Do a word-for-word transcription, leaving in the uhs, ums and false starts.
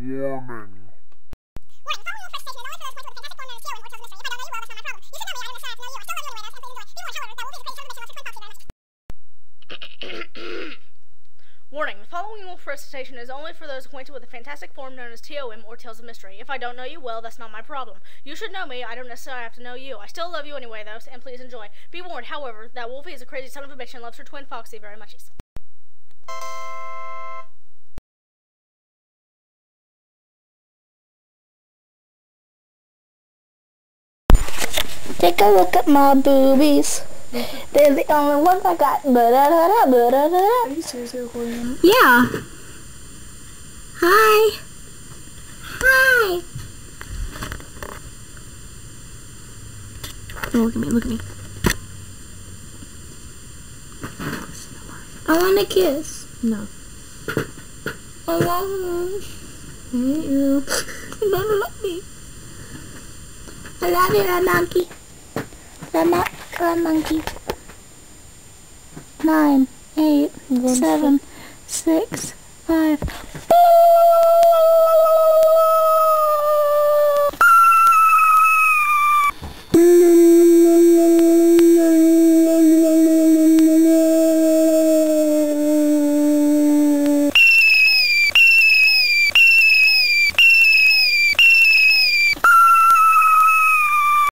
Warning. Warning, the following Wulfi recitation is only for those acquainted with the fantastic form known as T O M or Tales of Mystery. If I don't know you, well, that's not my problem. You should know me, I don't necessarily have to know you. I still love you anyway, though, and please enjoy. Be warned, however, that Wulfi is a crazy son of a bitch and loves her twin Foxxi very much. Take a look at my boobies. They're the only ones I got. Are you seriously recording? Yeah. Hi. Hi. Oh, look at me, look at me. I want a kiss. No. I love you. I hate you. Don't love me. I love you, that monkey. That monkey. One monkey. Nine, eight, seven, six, five.